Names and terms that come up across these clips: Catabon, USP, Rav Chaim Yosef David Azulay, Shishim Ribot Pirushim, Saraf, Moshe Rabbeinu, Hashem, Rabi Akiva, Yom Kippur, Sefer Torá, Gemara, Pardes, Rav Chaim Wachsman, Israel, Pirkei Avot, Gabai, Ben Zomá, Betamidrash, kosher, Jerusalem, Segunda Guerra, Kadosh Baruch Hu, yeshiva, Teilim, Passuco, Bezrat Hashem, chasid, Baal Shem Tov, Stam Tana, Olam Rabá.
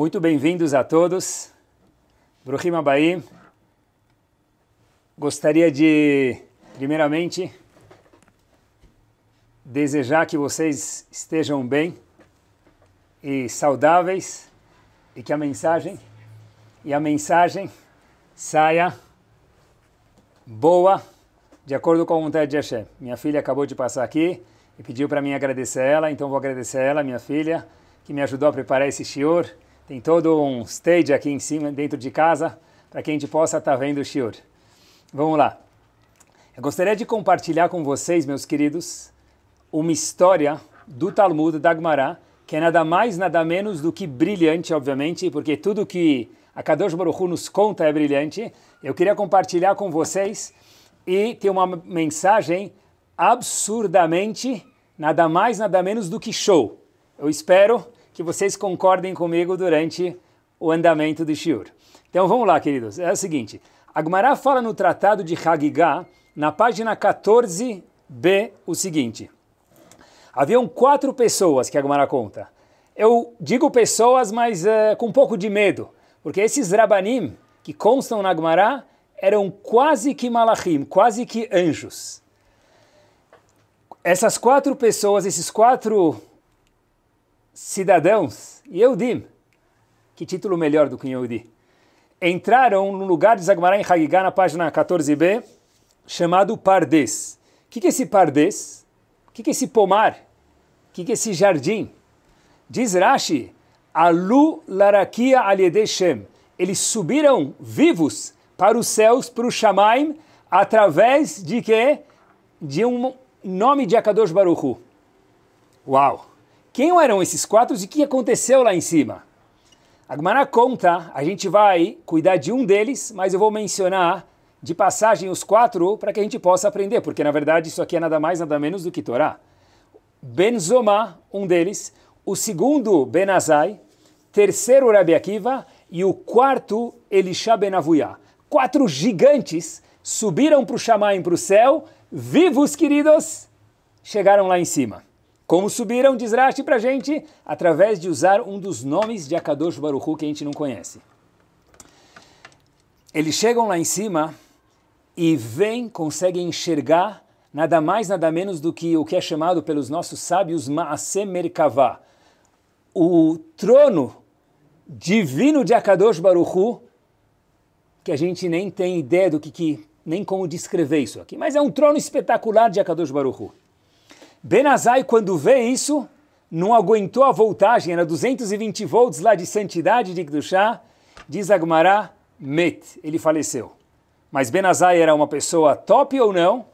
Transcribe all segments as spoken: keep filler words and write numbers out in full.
Muito bem-vindos a todos. Bruchim Abaí, gostaria de, primeiramente, desejar que vocês estejam bem e saudáveis e que a mensagem, e a mensagem saia boa, de acordo com a vontade de Hashem. Minha filha acabou de passar aqui e pediu para mim agradecer a ela, então vou agradecer a ela, minha filha, que me ajudou a preparar esse shiur. Tem todo um stage aqui em cima, dentro de casa, para que a gente possa estar tá vendo o shiur. Vamos lá. Eu gostaria de compartilhar com vocês, meus queridos, uma história do Talmud, da Agmará, que é nada mais, nada menos do que brilhante, obviamente, porque tudo que a Kadosh Baruch Hu nos conta é brilhante. Eu queria compartilhar com vocês e ter uma mensagem absurdamente, nada mais, nada menos do que show. Eu espero que vocês concordem comigo durante o andamento do shiur. Então vamos lá, queridos. É o seguinte, Agmará fala no tratado de Hagigá, na página quatorze b, o seguinte. Haviam quatro pessoas que Agmará conta. Eu digo pessoas, mas é, com um pouco de medo, porque esses rabanim que constam na Agmará eram quase que malachim, quase que anjos. Essas quatro pessoas, esses quatro cidadãos, Yeudim, que título melhor do que Yehudi, entraram no lugar de Agmará em Hagigá, na página quatorze b, chamado Pardes. O que, que é esse Pardes? O que, que é esse pomar? O que, que é esse jardim? Diz Rashi, Alu larakia aliedei Shem. Eles subiram vivos para os céus, para o Shamaim, através de quê? De um nome de Akadosh Baruch Hu. Uau! Quem eram esses quatro e o que aconteceu lá em cima? Agmará conta, a gente vai cuidar de um deles, mas eu vou mencionar de passagem os quatro para que a gente possa aprender, porque na verdade isso aqui é nada mais, nada menos do que Torá. Ben Zomá, um deles, o segundo Ben Azai, terceiro Rabi Akiva e o quarto Elisha Ben Avuya. Quatro gigantes subiram para o Shamaim, para o céu, vivos, queridos, chegaram lá em cima. Como subiram, diz Rashi para a gente, através de usar um dos nomes de Akadosh Baruch Hu que a gente não conhece. Eles chegam lá em cima e vêm, conseguem enxergar nada mais, nada menos do que o que é chamado pelos nossos sábios Maaseh Merkavá, o trono divino de Akadosh Baruch Hu, que a gente nem tem ideia do que, que nem como descrever isso aqui, mas é um trono espetacular de Akadosh Baruch Hu. Ben Azai, quando vê isso, não aguentou a voltagem, era duzentos e vinte volts lá de santidade de Kedushá, diz Agmará, met, ele faleceu. Mas Ben Azai era uma pessoa top ou não?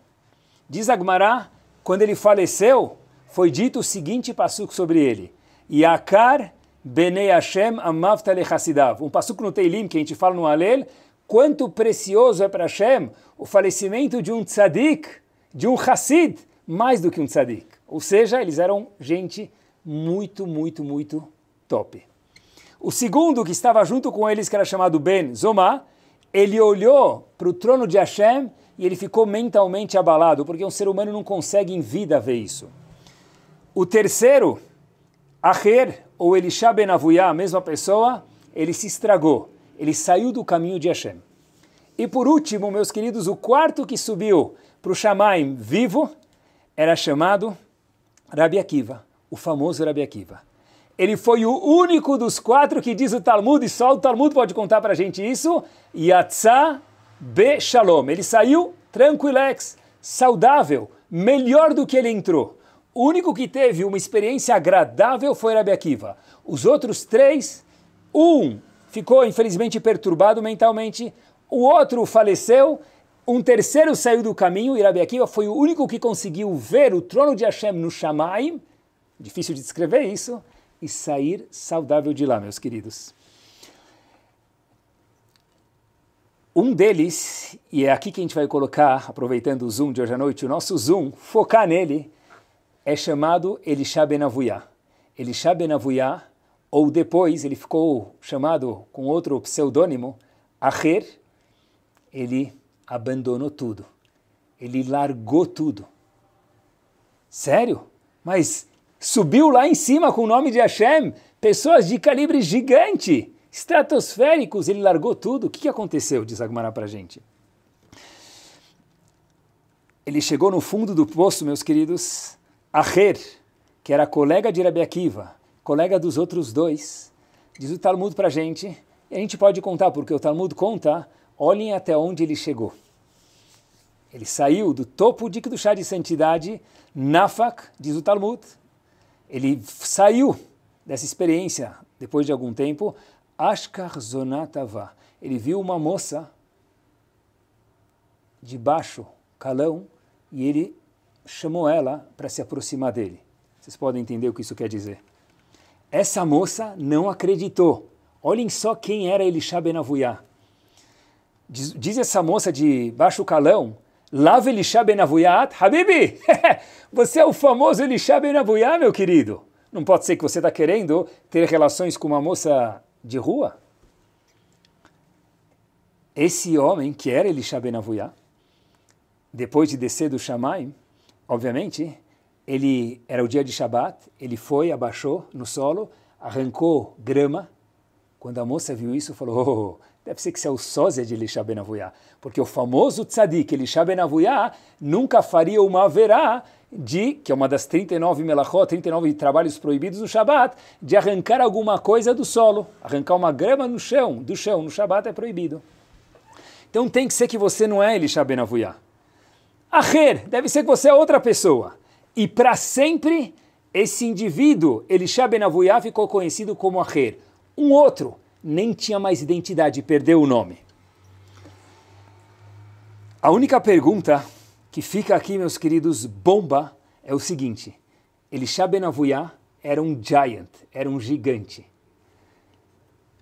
Diz Agmará, quando ele faleceu, foi dito o seguinte passuco sobre ele, Yakar benei Hashem amavta le chasidav, um passuco no Teilim que a gente fala no Halel, quanto precioso é para Hashem o falecimento de um tzadik, de um chasid, mais do que um tzadik. Ou seja, eles eram gente muito, muito, muito top. O segundo que estava junto com eles, que era chamado Ben Zomá, ele olhou para o trono de Hashem e ele ficou mentalmente abalado, porque um ser humano não consegue em vida ver isso. O terceiro, Acher, ou Elisha Ben Avuya, a mesma pessoa, ele se estragou, ele saiu do caminho de Hashem. E por último, meus queridos, o quarto que subiu para o Shamaim vivo, era chamado Rabi Akiva, o famoso Rabi Akiva. Ele foi o único dos quatro que diz o Talmud, e só o Talmud pode contar para a gente isso, Yatzá Be Shalom. Ele saiu tranquilex, saudável, melhor do que ele entrou. O único que teve uma experiência agradável foi Rabi Akiva. Os outros três, um ficou infelizmente perturbado mentalmente, o outro faleceu, um terceiro saiu do caminho, e Rabi Akiva foi o único que conseguiu ver o trono de Hashem no Shamaim, difícil de descrever isso, e sair saudável de lá, meus queridos. Um deles, e é aqui que a gente vai colocar, aproveitando o Zoom de hoje à noite, o nosso Zoom, focar nele, é chamado Elisha Ben Avuya. Elisha Ben Avuya, ou depois ele ficou chamado com outro pseudônimo, Acher, ele abandonou tudo. Ele largou tudo. Sério? Mas subiu lá em cima com o nome de Hashem, pessoas de calibre gigante, estratosféricos, ele largou tudo. O que aconteceu, diz Agmará para a gente? Ele chegou no fundo do poço, meus queridos, Acher, que era colega de Rabi Akiva, colega dos outros dois, diz o Talmud para a gente, e a gente pode contar, porque o Talmud conta, olhem até onde ele chegou. Ele saiu do topo de Kedushá, de santidade, Nafak, diz o Talmud, ele saiu dessa experiência, depois de algum tempo, Ashkar Zonatava, ele viu uma moça de baixo calão, e ele chamou ela para se aproximar dele. Vocês podem entender o que isso quer dizer. Essa moça não acreditou. Olhem só quem era Elisha Ben Avuya. Diz, diz essa moça de baixo calão, Lav Elisha Ben Avuya, Habibi, você é o famoso Elisha Ben Avuya, meu querido. Não pode ser que você está querendo ter relações com uma moça de rua? Esse homem, que era Elisha Ben Avuya, depois de descer do Shamaim, obviamente, ele era o dia de Shabat, ele foi, abaixou no solo, arrancou grama. Quando a moça viu isso, falou, oh, deve ser que você é o sósia de Elisha Ben Avuya, porque o famoso tzadik, Elisha Ben Avuya, nunca faria uma averá de, que é uma das trinta e nove melachot, trinta e nove trabalhos proibidos no Shabat, de arrancar alguma coisa do solo, arrancar uma grama no chão, do chão, no Shabat é proibido. Então tem que ser que você não é Elisha Ben Avuya. Acher, deve ser que você é outra pessoa. E para sempre, esse indivíduo, Elisha Ben Avuya, ficou conhecido como Acher. Um outro nem tinha mais identidade, perdeu o nome. A única pergunta que fica aqui, meus queridos, bomba, é o seguinte. Elisha Ben Avuya era um giant, era um gigante.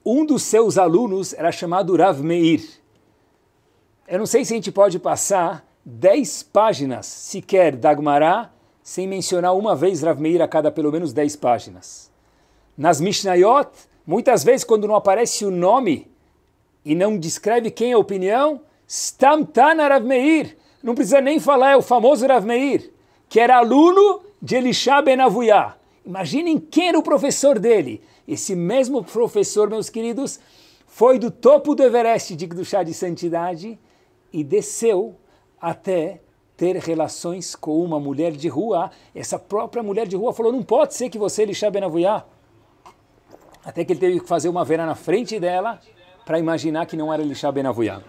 Um dos seus alunos era chamado Rav Meir. Eu não sei se a gente pode passar dez páginas sequer da Agmará, sem mencionar uma vez Rav Meir a cada pelo menos dez páginas. Nas Mishnayot, muitas vezes quando não aparece o nome e não descreve quem é a opinião, Stam Tana Rav Meir, não precisa nem falar, é o famoso Rav Meir, que era aluno de Elisha Ben Avuya. Imaginem quem era o professor dele. Esse mesmo professor, meus queridos, foi do topo do Everest de Kedushá, de santidade, e desceu até ter relações com uma mulher de rua. Essa própria mulher de rua falou, não pode ser que você é Elisha Ben Avuya. Até que ele teve que fazer uma vera na frente dela para imaginar que não era Elisha Ben Avuya.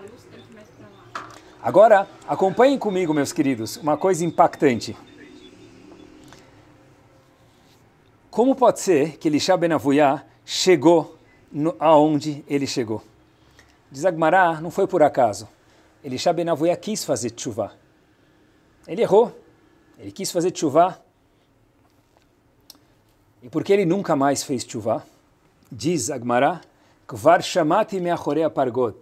Agora, acompanhem comigo, meus queridos, uma coisa impactante. Como pode ser que Elisha Ben Avuya chegou no, aonde ele chegou? Diz Agmará, não foi por acaso. Elisha Ben Avuya quis fazer tshuvá. Ele errou. Ele quis fazer tshuvá. E porque ele nunca mais fez tshuvá, diz Agmará, Kvar shamati me'achorei apargot.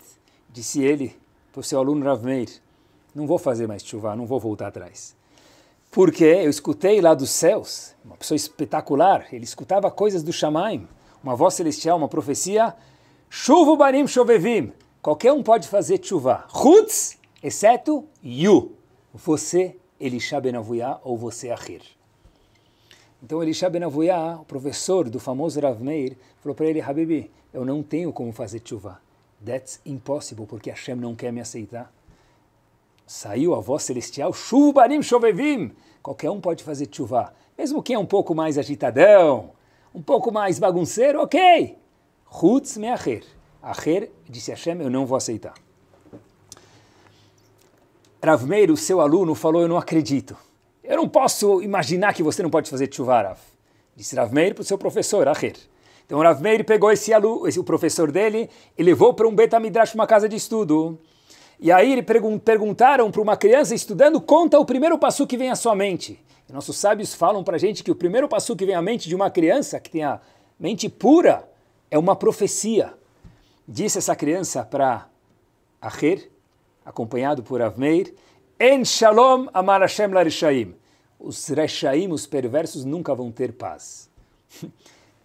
Disse ele para o seu aluno Rav Meir, não vou fazer mais tshuvá, não vou voltar atrás. Porque eu escutei lá dos céus, uma pessoa espetacular, ele escutava coisas do Shamaim, uma voz celestial, uma profecia, Shuvu banim shovevim. Qualquer um pode fazer tshuvá. Chutz, exceto you. Você, Elisha Ben Avuya, ou você, Acher. Então, Elisha Ben Avuya, o professor do famoso Rav Meir, falou para ele, Habibi, eu não tenho como fazer tshuvá. That's impossible, porque Hashem não quer me aceitar. Saiu a voz celestial, Shuvu banim shovevim. Qualquer um pode fazer tshuvá. Mesmo quem é um pouco mais agitadão, um pouco mais bagunceiro, ok. Chutz me Acher. Acher disse a Hashem, eu não vou aceitar. Rav Meir, o seu aluno, falou, eu não acredito. Eu não posso imaginar que você não pode fazer tshuvá, Rav. Disse Rav Meir para o seu professor, Acher. Então Rav Meir pegou esse aluno, esse, o professor dele, e levou para um Betamidrash, uma casa de estudo. E aí ele pergun perguntaram para uma criança estudando, conta o primeiro passuco que vem à sua mente. E nossos sábios falam para a gente que o primeiro passuco que vem à mente de uma criança, que tem a mente pura, é uma profecia. Disse essa criança para Acher, acompanhado por Rav Meir, En Shalom Amar Hashem LaRishaim. Os Reshaim, os perversos, nunca vão ter paz.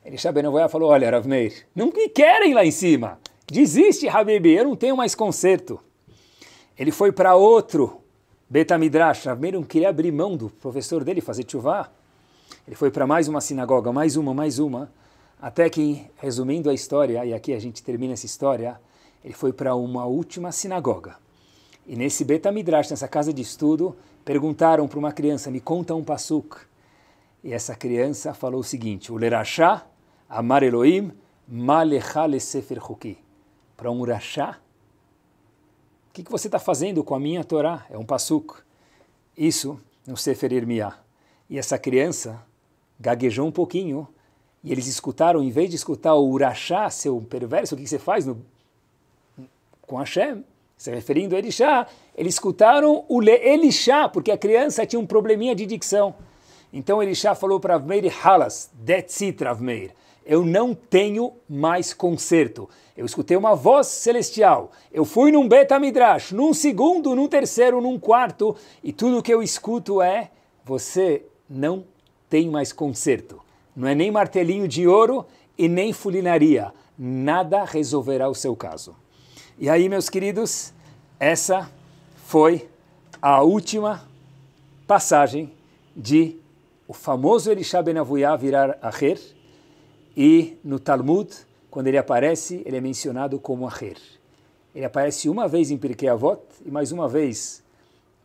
Elisha Ben Avuya falou, olha, Rav Meir, não me querem lá em cima. Desiste, Habibi, eu não tenho mais conserto. Ele foi para outro Betamidrash. Rav Meir não queria abrir mão do professor dele, fazer tshuvá. Ele foi para mais uma sinagoga, mais uma, mais uma. Até que, resumindo a história, e aqui a gente termina essa história, ele foi para uma última sinagoga. E nesse Betamidrash, nessa casa de estudo, perguntaram para uma criança, me conta um passuco. E essa criança falou o seguinte, Ulerashá, Amar Elohim, Malechá le Sefer Huki. Para um Urashá, o que, que você está fazendo com a minha Torá? É um passuco. Isso no Sefer Irmiá. E essa criança gaguejou um pouquinho, e eles escutaram, em vez de escutar o Urashá, seu perverso, o que você faz no... com Hashem, se referindo a Elisha, eles escutaram o Le Elisha, porque a criança tinha um probleminha de dicção. Então Elisha falou para Rav Meir, Halas, that's it, Rav Meir. Eu não tenho mais conserto. Eu escutei uma voz celestial. Eu fui num Betamidrash, num segundo, num terceiro, num quarto, e tudo que eu escuto é, você não tem mais conserto. Não é nem martelinho de ouro e nem fulinaria. Nada resolverá o seu caso. E aí, meus queridos, essa foi a última passagem de o famoso Elisha Ben Avuya virar Acher. E no Talmud, quando ele aparece, ele é mencionado como Acher. Ele aparece uma vez em Pirkei Avot e mais uma vez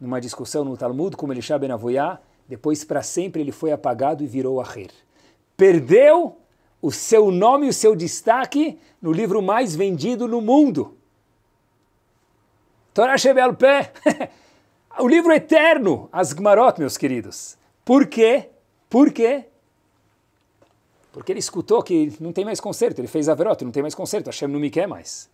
numa discussão no Talmud como Elisha Ben Avuya. Depois, para sempre, ele foi apagado e virou Acher. Perdeu o seu nome e o seu destaque no livro mais vendido no mundo. Torá Shebel Pé, o livro eterno, as Agmarot, meus queridos. Por quê? Por quê? Porque ele escutou que não tem mais conserto, ele fez Averot, não tem mais conserto, Hashem não me quer mais.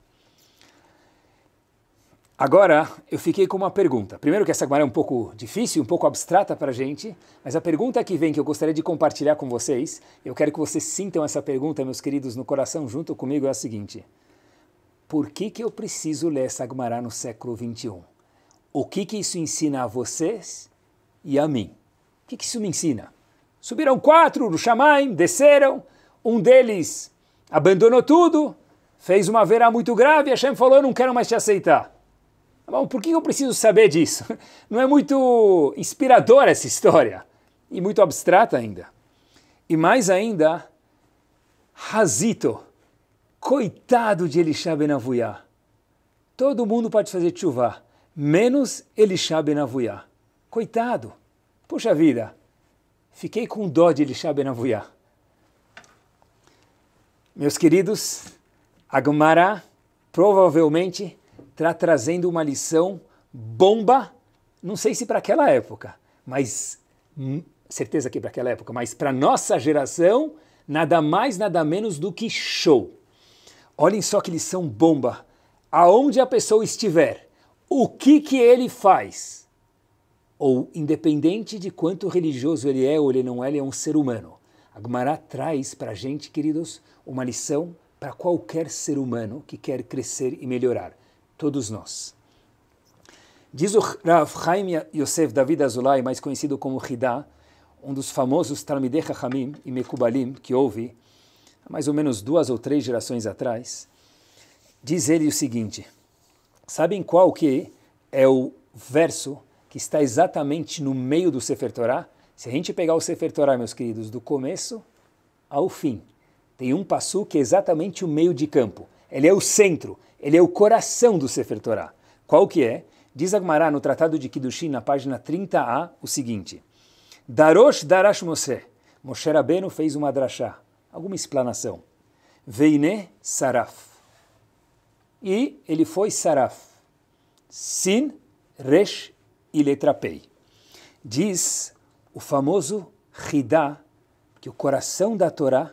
Agora, eu fiquei com uma pergunta. Primeiro que essa Agmará é um pouco difícil, um pouco abstrata para a gente, mas a pergunta que vem, que eu gostaria de compartilhar com vocês, eu quero que vocês sintam essa pergunta, meus queridos, no coração, junto comigo, é a seguinte. Por que que eu preciso ler essa Agmará no século vinte e um? O que que isso ensina a vocês e a mim? O que que isso me ensina? Subiram quatro do Shamaim, desceram, um deles abandonou tudo, fez uma verá muito grave, Hashem falou, eu não quero mais te aceitar. Bom, por que eu preciso saber disso? Não é muito inspiradora essa história. E muito abstrata ainda. E mais ainda, Hazito, coitado de Elisha Ben Avuya. Todo mundo pode fazer tshuva, menos Elisha Ben Avuya. Coitado. Poxa vida, fiquei com dó de Elisha Ben Avuya. Meus queridos, a Gemara provavelmente está trazendo uma lição bomba, não sei se para aquela época, mas certeza que para aquela época, mas para nossa geração, nada mais, nada menos do que show. Olhem só que lição bomba. Aonde a pessoa estiver, o que que ele faz? Ou, independente de quanto religioso ele é ou ele não é, ele é um ser humano. A Gemara traz para a gente, queridos, uma lição para qualquer ser humano que quer crescer e melhorar. Todos nós. Diz o Rav Chaim Yosef David Azulay, mais conhecido como Hagigá, um dos famosos Talmidei Chachamim e Mekubalim que houve há mais ou menos duas ou três gerações atrás, diz ele o seguinte, sabem qual que é o verso que está exatamente no meio do Sefer Torá? Se a gente pegar o Sefer Torá, meus queridos, do começo ao fim, tem um passu que é exatamente o meio de campo. Ele é o centro. Ele é o coração do Sefer Torá. Qual que é? Diz Agmará no Tratado de Kiddushin, na página trinta A, o seguinte. Darosh darash Moshe. Moshe Rabbeinu fez uma drashá. Alguma explanação. Veine Saraf. E ele foi Saraf. Sin, Resh e letra Pei. Diz o famoso Hagigá, que o coração da Torá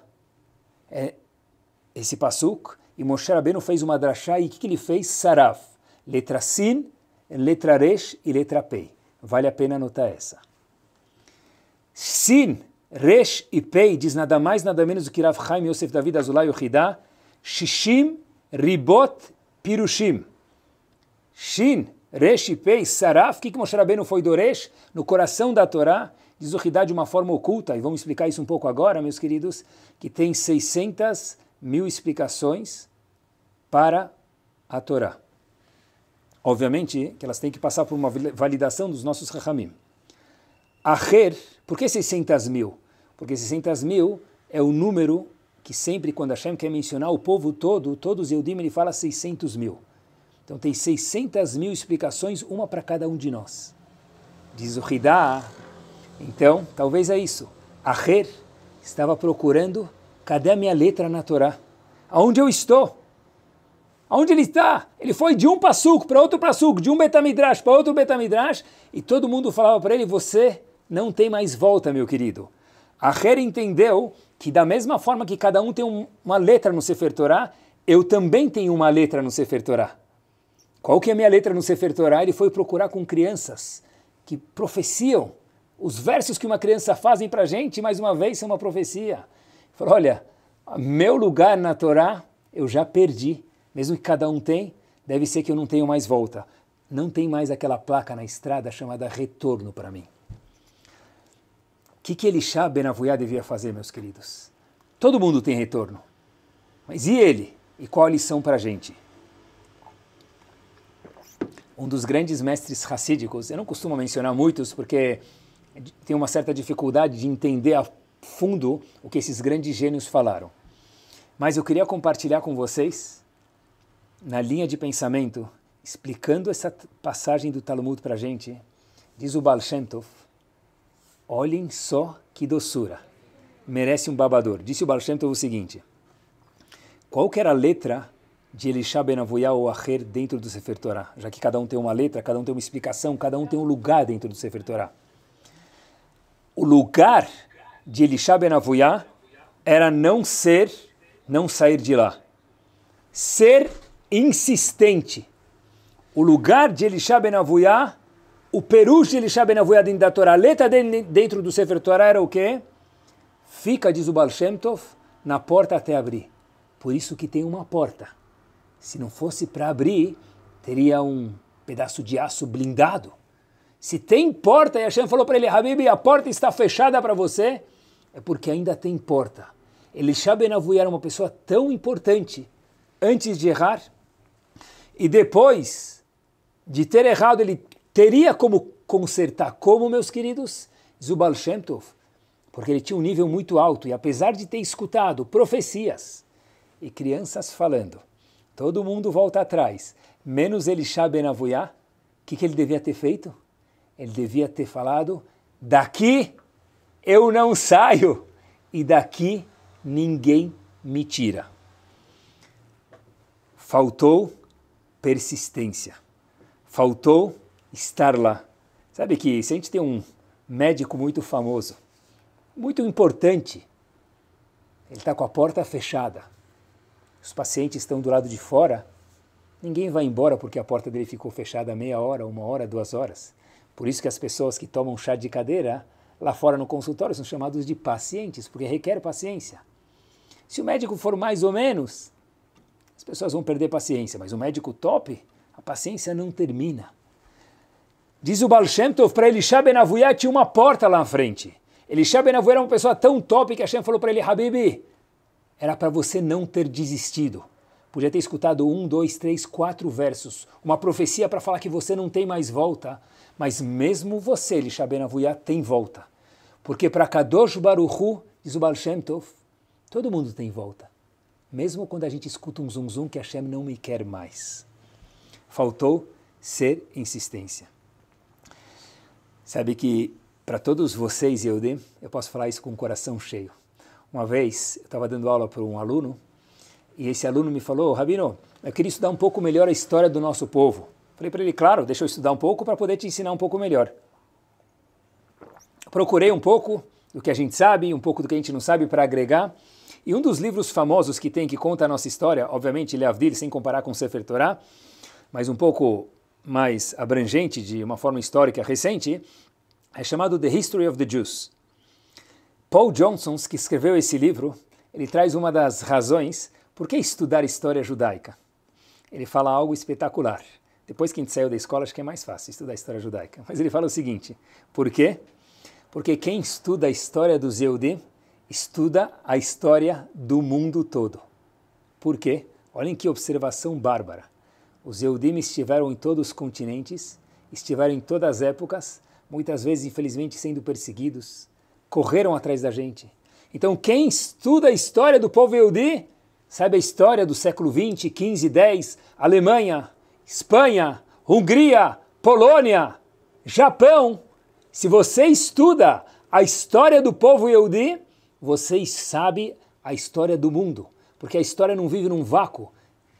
é esse passuco. E Moshe Rabbeinu fez uma drashá, e o que, que ele fez? Saraf, letra Sin, letra Resh e letra Pei. Vale a pena anotar essa. Sin, Resh e Pei diz nada mais, nada menos do que Rav Chaim Yosef David Azulay Yochidá, Shishim, Ribot, Pirushim. Shin, Resh e Pei, Saraf, o que, que Moshe Rabbeinu foi do Resh? No coração da Torá, diz Yochidá de uma forma oculta, e vamos explicar isso um pouco agora, meus queridos, que tem seiscentas mil explicações para a Torá. Obviamente que elas têm que passar por uma validação dos nossos Chachamim. Acher, por que seiscentas mil? Porque seiscentas mil é o número que sempre quando Hashem quer mencionar o povo todo, todos os Yehudim, ele fala seiscentos mil. Então tem seiscentas mil explicações, uma para cada um de nós. Diz o Hidá, então, talvez é isso. Acher estava procurando, cadê a minha letra na Torá? Aonde eu estou? Aonde ele está? Ele foi de um Passuco para outro Passuco, de um Betamidrash para outro Betamidrash, e todo mundo falava para ele, você não tem mais volta, meu querido. Acher entendeu que da mesma forma que cada um tem um, uma letra no Sefer Torá, eu também tenho uma letra no Sefer Torá. Qual que é a minha letra no Sefer Torá? Ele foi procurar com crianças que profeciam os versos que uma criança fazem para a gente, mais uma vez, são uma profecia. Ele falou, olha, meu lugar na Torá eu já perdi. Mesmo que cada um tem, deve ser que eu não tenho mais volta. Não tem mais aquela placa na estrada chamada retorno para mim. O que, que Elisha Ben Avuya devia fazer, meus queridos? Todo mundo tem retorno. Mas e ele? E qual a lição para a gente? Um dos grandes mestres racídicos, eu não costumo mencionar muitos porque tenho uma certa dificuldade de entender a fundo o que esses grandes gênios falaram. Mas eu queria compartilhar com vocês, na linha de pensamento, explicando essa passagem do Talmud para a gente, diz o Baal Shem Tov, olhem só que doçura, merece um babador. Disse o Baal Shem Tov o seguinte, qual que era a letra de Elisha Ben Avuya ou Acher dentro do Sefer Torá? Já que cada um tem uma letra, cada um tem uma explicação, cada um tem um lugar dentro do Sefer Torá. O lugar de Elisha Ben Avuya era não ser, não sair de lá. Ser insistente. O lugar de Elisha Ben Avuya, o perush de Elisha Ben Avuya dentro da Torá, a letra dele dentro do Sefer Torá era o quê? Fica, diz o Baal Shem Tov, na porta até abrir. Por isso que tem uma porta. Se não fosse para abrir, teria um pedaço de aço blindado. Se tem porta, e Hashem falou para ele, Habib, a porta está fechada para você, é porque ainda tem porta. Elisha Ben Avuya era uma pessoa tão importante, antes de errar, e depois de ter errado, ele teria como consertar. Como, meus queridos? Zubal Shem Tov, porque ele tinha um nível muito alto, e apesar de ter escutado profecias e crianças falando, todo mundo volta atrás, menos Elisha Ben Avuya, o que, que ele devia ter feito? Ele devia ter falado, daqui eu não saio, e daqui ninguém me tira. Faltou persistência. Faltou estar lá. Sabe que se a gente tem um médico muito famoso, muito importante, ele está com a porta fechada, os pacientes estão do lado de fora, ninguém vai embora porque a porta dele ficou fechada meia hora, uma hora, duas horas. Por isso que as pessoas que tomam chá de cadeira lá fora no consultório são chamados de pacientes, porque requer paciência. Se o médico for mais ou menos, as pessoas vão perder paciência, mas o médico top, a paciência não termina. Diz o Baal Shem Tov, para Elisha Ben Avuya tinha uma porta lá na frente. Elisha Ben Avuya era uma pessoa tão top que Hashem falou para ele, Habibi, era para você não ter desistido. Podia ter escutado um, dois, três, quatro versos, uma profecia para falar que você não tem mais volta, mas mesmo você, Elisha Ben Avuya, tem volta. Porque para Kadosh Baruch Hu, diz o Baal Shem Tov, todo mundo tem volta. Mesmo quando a gente escuta um zum zum que Hashem não me quer mais. Faltou ser insistência. Sabe que para todos vocês, Yehudim, eu posso falar isso com o coração cheio. Uma vez eu estava dando aula para um aluno e esse aluno me falou, Rabino, eu queria estudar um pouco melhor a história do nosso povo. Falei para ele, claro, deixa eu estudar um pouco para poder te ensinar um pouco melhor. Procurei um pouco do que a gente sabe, um pouco do que a gente não sabe para agregar. E um dos livros famosos que tem, que conta a nossa história, obviamente, Leavdil, sem comparar com o Sefer Torá, mas um pouco mais abrangente, de uma forma histórica recente, é chamado The History of the Jews. Paul Johnson, que escreveu esse livro, ele traz uma das razões por que estudar história judaica. Ele fala algo espetacular. Depois que a gente saiu da escola, acho que é mais fácil estudar história judaica. Mas ele fala o seguinte, por quê? Porque quem estuda a história dos Yehudim, estuda a história do mundo todo. Por quê? Olhem que observação bárbara. Os Yehudim estiveram em todos os continentes, estiveram em todas as épocas, muitas vezes, infelizmente, sendo perseguidos, correram atrás da gente. Então quem estuda a história do povo Yehudi, sabe a história do século vinte, quinze, dez, Alemanha, Espanha, Hungria, Polônia, Japão. Se você estuda a história do povo Yehudi, você sabe a história do mundo. Porque a história não vive num vácuo.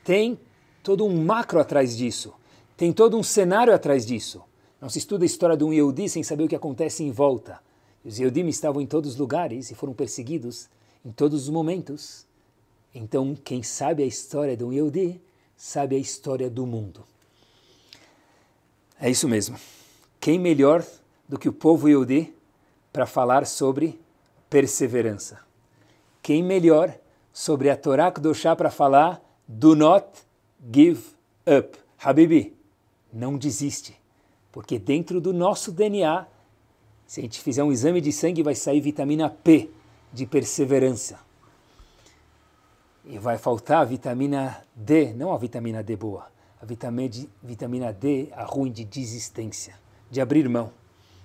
Tem todo um macro atrás disso. Tem todo um cenário atrás disso. Não se estuda a história de um Yehudi sem saber o que acontece em volta. Os Yehudim estavam em todos os lugares e foram perseguidos em todos os momentos. Então, quem sabe a história de um Yehudi, sabe a história do mundo. É isso mesmo. Quem melhor do que o povo Yehudi para falar sobre perseverança? Quem melhor sobre a Torá Kedoshá para falar do not give up? Habibi, não desiste. Porque dentro do nosso D N A, se a gente fizer um exame de sangue, vai sair vitamina P, de perseverança. E vai faltar a vitamina D, não a vitamina D boa, a vitamina D, a ruim, de desistência, de abrir mão.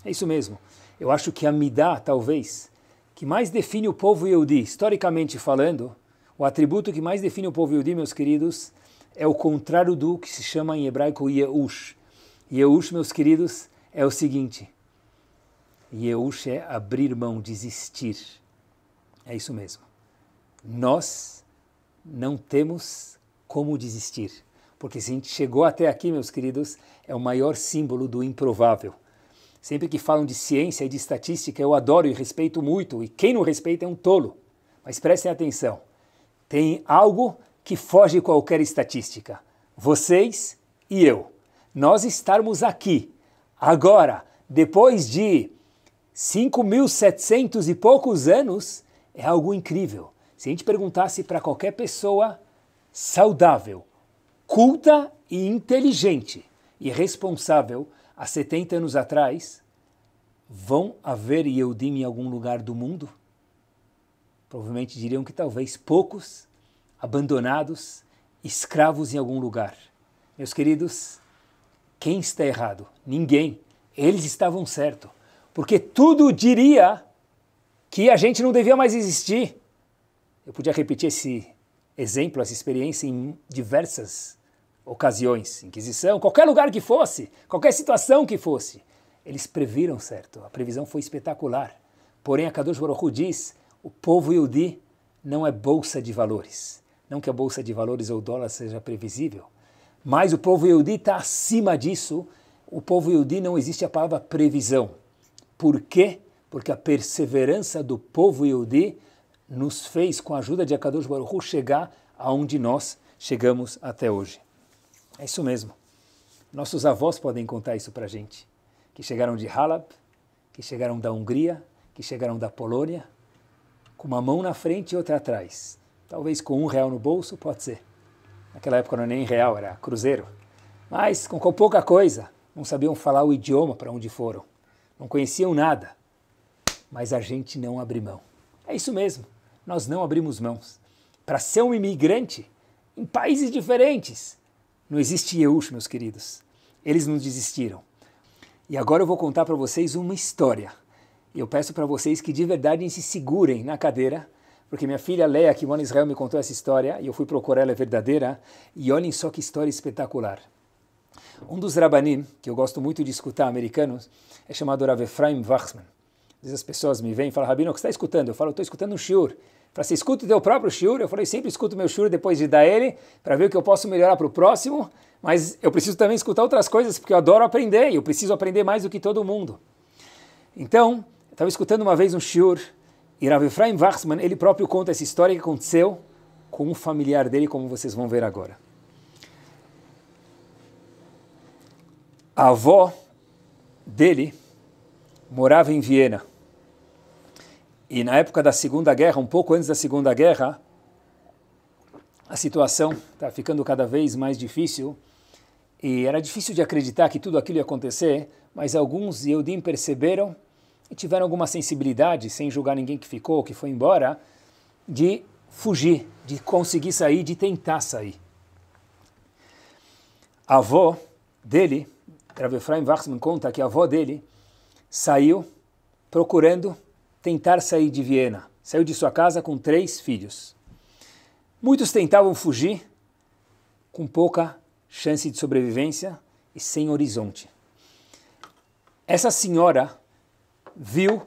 É isso mesmo. Eu acho que a Midá, talvez, que mais define o povo Yehudi, historicamente falando, o atributo que mais define o povo Yehudi, meus queridos, é o contrário do que se chama em hebraico Yeush. Yeush, meus queridos, é o seguinte... Yeush é abrir mão, desistir. É isso mesmo. Nós não temos como desistir. Porque se a gente chegou até aqui, meus queridos, é o maior símbolo do improvável. Sempre que falam de ciência e de estatística, eu adoro e respeito muito. E quem não respeita é um tolo. Mas prestem atenção. Tem algo que foge de qualquer estatística. Vocês e eu. Nós estarmos aqui, agora, depois de cinco mil e setecentos e poucos anos, é algo incrível. Se a gente perguntasse para qualquer pessoa saudável, culta e inteligente e responsável, há setenta anos atrás, vão haver Yehudim em algum lugar do mundo? Provavelmente diriam que talvez poucos, abandonados, escravos em algum lugar. Meus queridos, quem está errado? Ninguém. Eles estavam certos. Porque tudo diria que a gente não devia mais existir. Eu podia repetir esse exemplo, essa experiência em diversas ocasiões. Inquisição, qualquer lugar que fosse, qualquer situação que fosse. Eles previram certo, a previsão foi espetacular. Porém, a Kadosh Baruch Hu diz, o povo Yehudi não é bolsa de valores. Não que a bolsa de valores ou dólar seja previsível, mas o povo Yehudi está acima disso. O povo Yehudi não existe a palavra previsão. Por quê? Porque a perseverança do povo Yehudi nos fez, com a ajuda de Akadosh Baruch Hu, chegar aonde nós chegamos até hoje. É isso mesmo. Nossos avós podem contar isso para a gente. Que chegaram de Halab, que chegaram da Hungria, que chegaram da Polônia, com uma mão na frente e outra atrás. Talvez com um real no bolso, pode ser. Naquela época não era nem real, era cruzeiro. Mas com pouca coisa, não sabiam falar o idioma para onde foram. Não conheciam nada, mas a gente não abre mão. É isso mesmo, nós não abrimos mãos. Para ser um imigrante, em países diferentes, não existe Yeush, meus queridos. Eles não desistiram. E agora eu vou contar para vocês uma história. E eu peço para vocês que de verdade se segurem na cadeira, porque minha filha Leia, que mora em Israel, me contou essa história, e eu fui procurar, ela é verdadeira, e olhem só que história espetacular. Um dos Rabanim, que eu gosto muito de escutar, americanos, é chamado Rav Chaim Wachsman. Às vezes as pessoas me vêm e falam, Rabino, o que você está escutando? Eu falo, estou escutando um shiur. Fala, você escuta o teu próprio shiur? Eu falei, sempre escuto o meu shiur depois de dar ele, para ver o que eu posso melhorar para o próximo, mas eu preciso também escutar outras coisas, porque eu adoro aprender, e eu preciso aprender mais do que todo mundo. Então, eu estava escutando uma vez um shiur, e Rav Chaim Wachsman, ele próprio conta essa história que aconteceu com um familiar dele, como vocês vão ver agora. A avó dele morava em Viena. E na época da Segunda Guerra, um pouco antes da Segunda Guerra, a situação está ficando cada vez mais difícil. E era difícil de acreditar que tudo aquilo ia acontecer, mas alguns Yehudim perceberam e tiveram alguma sensibilidade, sem julgar ninguém que ficou, que foi embora, de fugir, de conseguir sair, de tentar sair. A avó dele... Rav Chaim Wachsman conta que a avó dele saiu procurando tentar sair de Viena, saiu de sua casa com três filhos. Muitos tentavam fugir com pouca chance de sobrevivência e sem horizonte. Essa senhora viu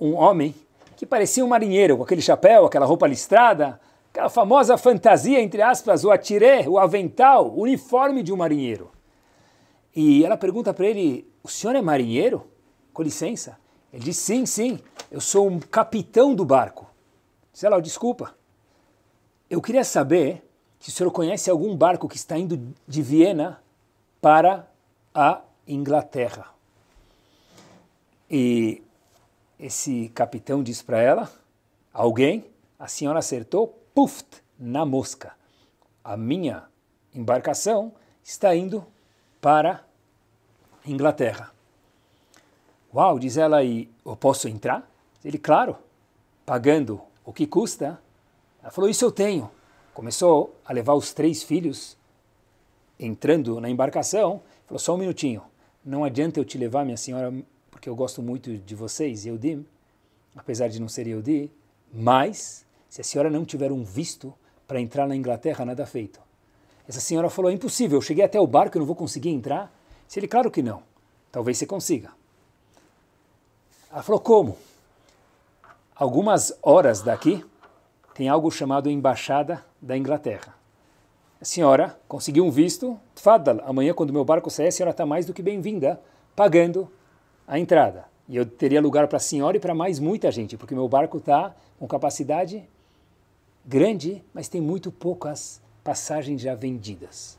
um homem que parecia um marinheiro, com aquele chapéu, aquela roupa listrada, aquela famosa fantasia, entre aspas, o atiré, o avental, o uniforme de um marinheiro. E ela pergunta para ele: o senhor é marinheiro? Com licença. Ele diz: sim, sim, eu sou um capitão do barco. Sei lá, desculpa. Eu queria saber se o senhor conhece algum barco que está indo de Viena para a Inglaterra. E esse capitão diz para ela: alguém, a senhora acertou, puf, na mosca. A minha embarcação está indo para a Inglaterra. Uau, diz ela, e eu posso entrar? Ele: claro, pagando o que custa. Ela falou: isso eu tenho. Começou a levar os três filhos, entrando na embarcação. Falou: só um minutinho, não adianta eu te levar, minha senhora, porque eu gosto muito de vocês, Yehudim, apesar de não ser Yehudi, mas se a senhora não tiver um visto para entrar na Inglaterra, nada feito. Essa senhora falou: é impossível, eu cheguei até o barco e não vou conseguir entrar. Se ele: claro que não, talvez você consiga. Ela falou: como? Algumas horas daqui tem algo chamado Embaixada da Inglaterra. A senhora conseguiu um visto, tfadal, amanhã quando meu barco sair, a senhora está mais do que bem-vinda, pagando a entrada. E eu teria lugar para a senhora e para mais muita gente, porque meu barco está com capacidade grande, mas tem muito poucas passagens já vendidas.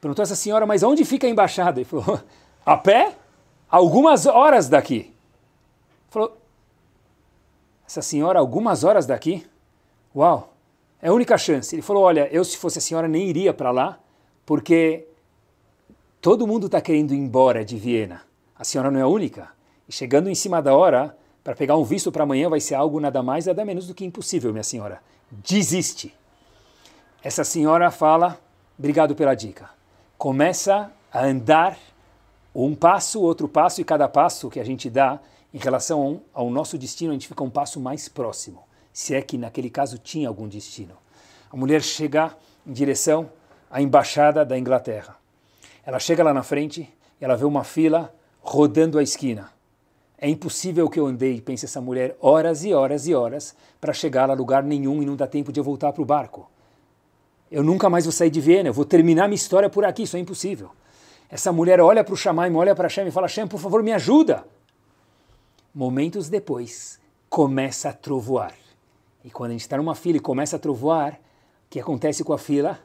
Perguntou essa senhora: mas onde fica a embaixada? Ele falou: a pé? Algumas horas daqui. Falou: essa senhora, algumas horas daqui? Uau, é a única chance. Ele falou: olha, eu se fosse a senhora nem iria para lá, porque todo mundo está querendo ir embora de Viena. A senhora não é a única. E chegando em cima da hora, para pegar um visto para amanhã vai ser algo nada mais, nada menos do que impossível, minha senhora. Desiste. Essa senhora fala: obrigado pela dica. Começa a andar um passo, outro passo, e cada passo que a gente dá em relação ao nosso destino, a gente fica um passo mais próximo, se é que naquele caso tinha algum destino. A mulher chega em direção à Embaixada da Inglaterra. Ela chega lá na frente, ela vê uma fila rodando a esquina. É impossível que eu andei, pensa essa mulher, horas e horas e horas para chegar a lugar nenhum e não dá tempo de eu voltar para o barco. Eu nunca mais vou sair de Viena, eu vou terminar minha história por aqui, isso é impossível. Essa mulher olha para o Shamaim, olha para Hashem e fala: Hashem, por favor, me ajuda. Momentos depois, começa a trovoar. E quando a gente está numa fila e começa a trovoar, o que acontece com a fila?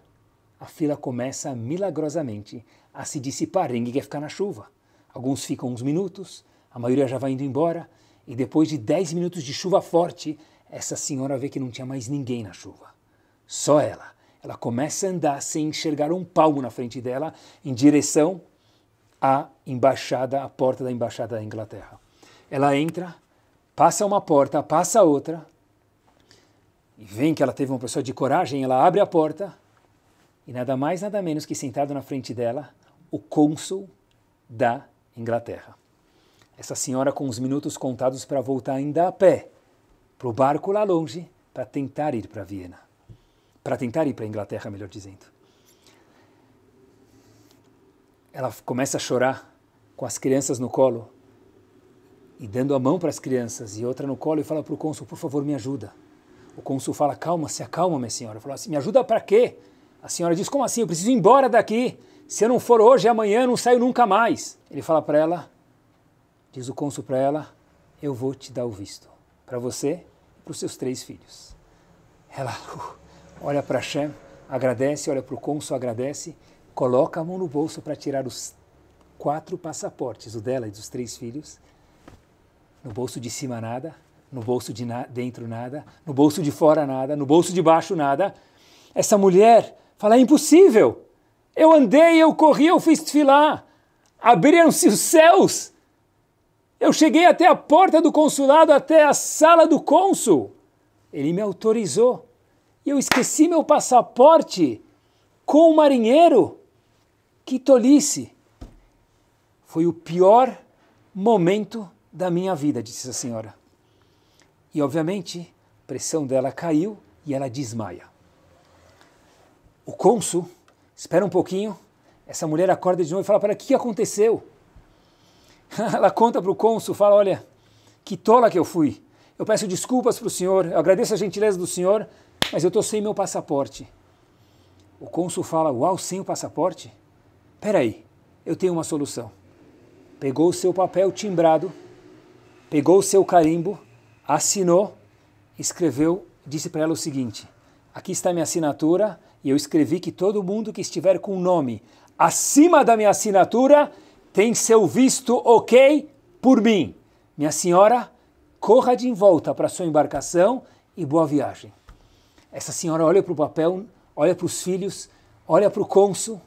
A fila começa milagrosamente a se dissipar, ninguém quer ficar na chuva. Alguns ficam uns minutos, a maioria já vai indo embora, e depois de dez minutos de chuva forte, essa senhora vê que não tinha mais ninguém na chuva. Só ela. Ela começa a andar sem enxergar um palmo na frente dela em direção à embaixada, à porta da Embaixada da Inglaterra. Ela entra, passa uma porta, passa outra, e vem que ela teve uma pessoa de coragem, ela abre a porta, e nada mais, nada menos que sentado na frente dela, o cônsul da Inglaterra. Essa senhora com os minutos contados para voltar ainda a pé, para o barco lá longe, para tentar ir para Viena. para tentar ir para a Inglaterra, melhor dizendo. Ela começa a chorar com as crianças no colo e dando a mão para as crianças e outra no colo e fala para o cônsul: por favor, me ajuda. O cônsul fala: calma, se acalma, minha senhora. Fala assim: me ajuda para quê? A senhora diz: como assim? Eu preciso ir embora daqui. Se eu não for hoje, amanhã, eu não saio nunca mais. Ele fala para ela, diz o cônsul para ela: eu vou te dar o visto, para você e para os seus três filhos. Ela... Uh, Olha para Hashem, agradece, olha para o cônsul, agradece, coloca a mão no bolso para tirar os quatro passaportes, o dela e dos três filhos. No bolso de cima nada, no bolso de na- dentro nada, no bolso de fora nada, no bolso de baixo nada. Essa mulher fala: é impossível, eu andei, eu corri, eu fiz tefilar, abriram-se os céus, eu cheguei até a porta do consulado, até a sala do cônsul, ele me autorizou. E eu esqueci meu passaporte com o marinheiro. Que tolice! Foi o pior momento da minha vida, disse a senhora. e, obviamente, a pressão dela caiu e ela desmaia. O cônsul espera um pouquinho, essa mulher acorda de novo e fala para ela, o que aconteceu? Ela conta para o cônsul, fala, olha, que tola que eu fui. Eu peço desculpas para o senhor, eu agradeço a gentileza do senhor, mas eu estou sem meu passaporte. O cônsul fala, uau, sem o passaporte? Peraí, eu tenho uma solução. Pegou o seu papel timbrado, pegou o seu carimbo, assinou, escreveu, disse para ela o seguinte, aqui está minha assinatura e eu escrevi que todo mundo que estiver com o nome acima da minha assinatura tem seu visto ok por mim. Minha senhora, corra de volta para sua embarcação e boa viagem. Essa senhora olha para o papel, olha para os filhos, olha para o cônsul,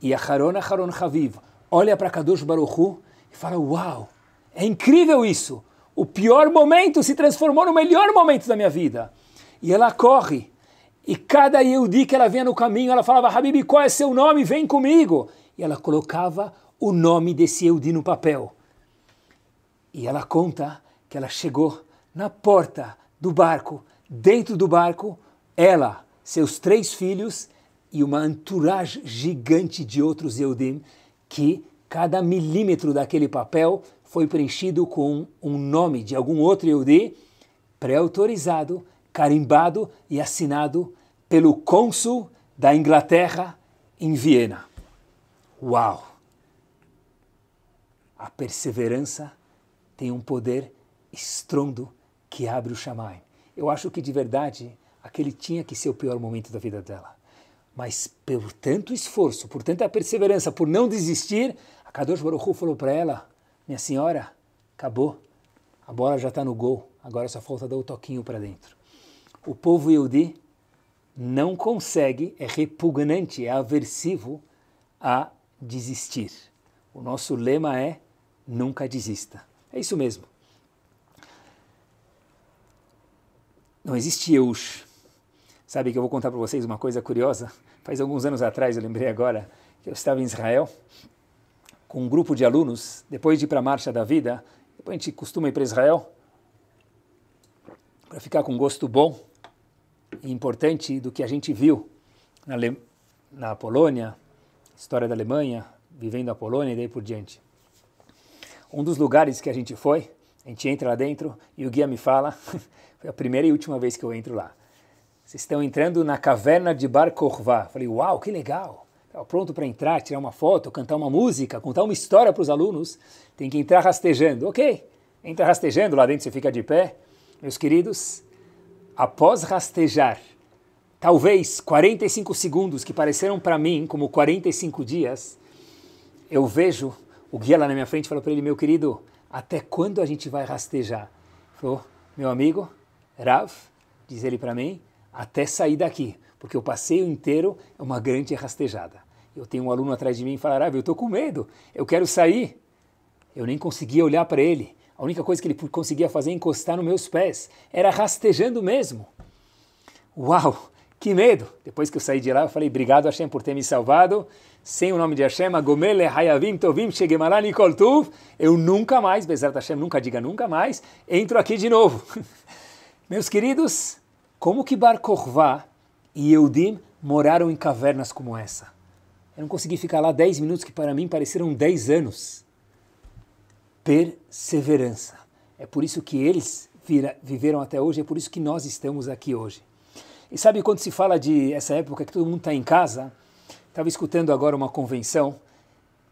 e a Harona Haron Haviv olha para Kadosh Baruch Hu e fala, uau, é incrível isso, o pior momento se transformou no melhor momento da minha vida. E ela corre, e cada Yehudi que ela via no caminho, ela falava, Habibi, qual é seu nome? Vem comigo. E ela colocava o nome desse Yehudi no papel. E ela conta que ela chegou na porta do barco, dentro do barco, ela, seus três filhos e uma entourage gigante de outros Yehudim, que cada milímetro daquele papel foi preenchido com um nome de algum outro Yehudi, pré-autorizado, carimbado e assinado pelo cônsul da Inglaterra em Viena. Uau! A perseverança tem um poder estrondo que abre o Shamaim. Eu acho que de verdade aquele tinha que ser o pior momento da vida dela. Mas por tanto esforço, por tanta perseverança, por não desistir, a Kadosh Baruch Hu falou para ela, minha senhora, acabou, a bola já está no gol, agora só falta dar o toquinho para dentro. O povo Yehudi não consegue, é repugnante, é aversivo a desistir. O nosso lema é, nunca desista. É isso mesmo. Não existe Yeush. Sabe que eu vou contar para vocês uma coisa curiosa? Faz alguns anos atrás, eu lembrei agora, que eu estava em Israel com um grupo de alunos, depois de ir para a Marcha da Vida, depois a gente costuma ir para Israel para ficar com gosto bom e importante do que a gente viu na, Ale... na Polônia, história da Alemanha, vivendo a Polônia e daí por diante. Um dos lugares que a gente foi, a gente entra lá dentro e o guia me fala, foi a primeira e última vez que eu entro lá. Vocês estão entrando na caverna de Bar Korvá. Falei, uau, que legal. Estava pronto para entrar, tirar uma foto, cantar uma música, contar uma história para os alunos. Tem que entrar rastejando. Ok, entra rastejando, lá dentro você fica de pé. Meus queridos, após rastejar, talvez quarenta e cinco segundos, que pareceram para mim como quarenta e cinco dias, eu vejo... O guia lá na minha frente falou para ele, meu querido, até quando a gente vai rastejar? Ele falou, meu amigo, Rav, diz ele para mim, até sair daqui, porque o passeio inteiro é uma grande rastejada. Eu tenho um aluno atrás de mim e fala, Rav, eu estou com medo, eu quero sair. Eu nem conseguia olhar para ele. A única coisa que ele conseguia fazer é encostar nos meus pés. Era rastejando mesmo. Uau, que medo! Depois que eu saí de lá, eu falei, obrigado Hashem por ter me salvado. Sem o nome de Hashem, Agomele, Hayavim, Tovim, Shegemalani, Nikoltuv, eu nunca mais, Bezrat Hashem, nunca diga nunca mais, entro aqui de novo. Meus queridos, como que Bar Korvá e Yehudim moraram em cavernas como essa? Eu não consegui ficar lá dez minutos, que para mim pareceram dez anos. Perseverança. É por isso que eles vira, viveram até hoje, é por isso que nós estamos aqui hoje. E sabe quando se fala de essa época que todo mundo está em casa? Estava escutando agora uma convenção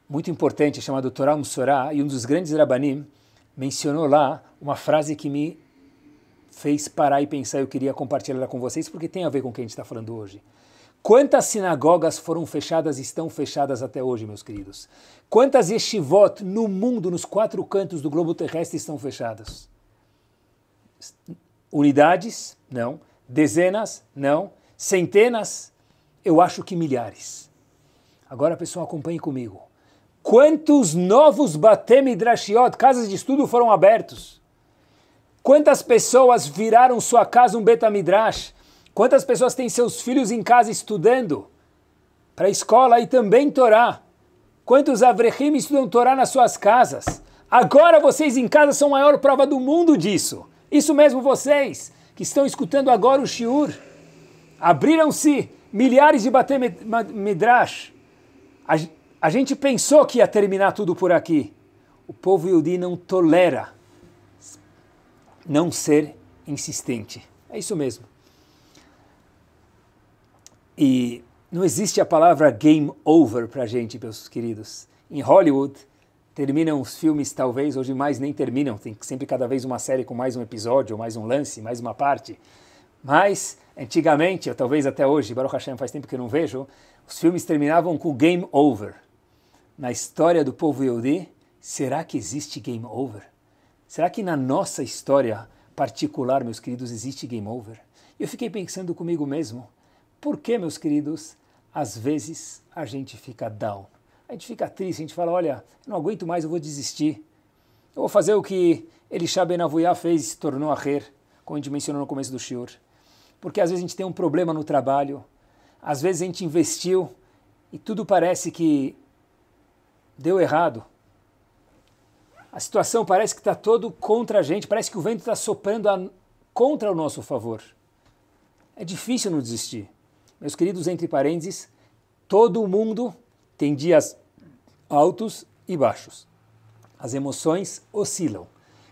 muito importante chamada Torá Mussorá, e um dos grandes Rabanim mencionou lá uma frase que me fez parar e pensar, eu queria compartilhar com vocês, porque tem a ver com o que a gente está falando hoje. Quantas sinagogas foram fechadas e estão fechadas até hoje, meus queridos? Quantas yeshivot no mundo, nos quatro cantos do globo terrestre, estão fechadas? Unidades? Não. Dezenas? Não. Centenas? Eu acho que milhares. Agora, pessoal, acompanhe comigo. Quantos novos Betamidrashiot, casas de estudo, foram abertos? Quantas pessoas viraram sua casa um Betamidrash? Quantas pessoas têm seus filhos em casa estudando para a escola e também Torá? Quantos Avrehim estudam Torá nas suas casas? Agora vocês em casa são a maior prova do mundo disso. Isso mesmo, vocês que estão escutando agora o shiur, abriram-se milhares de Betamidrash. A, a gente pensou que ia terminar tudo por aqui. O povo Yehudi não tolera não ser insistente. É isso mesmo. E não existe a palavra game over para a gente, meus queridos. Em Hollywood, terminam os filmes, talvez, hoje mais nem terminam. Tem sempre cada vez uma série com mais um episódio, mais um lance, mais uma parte. Mas, antigamente, ou talvez até hoje, Baruch Hashem, faz tempo que eu não vejo, os filmes terminavam com game over. Na história do povo Yehudi, será que existe game over? Será que na nossa história particular, meus queridos, existe game over? Eu fiquei pensando comigo mesmo, por que, meus queridos, às vezes a gente fica down? A gente fica triste, a gente fala, olha, não aguento mais, eu vou desistir. Eu vou fazer o que Elisha Ben Avuya fez e se tornou Acher, como a gente mencionou no começo do shiur. Porque às vezes a gente tem um problema no trabalho, às vezes a gente investiu e tudo parece que deu errado. A situação parece que está todo contra a gente, parece que o vento está soprando a... contra o nosso favor. É difícil não desistir. Meus queridos, entre parênteses, todo mundo tem dias altos e baixos. As emoções oscilam.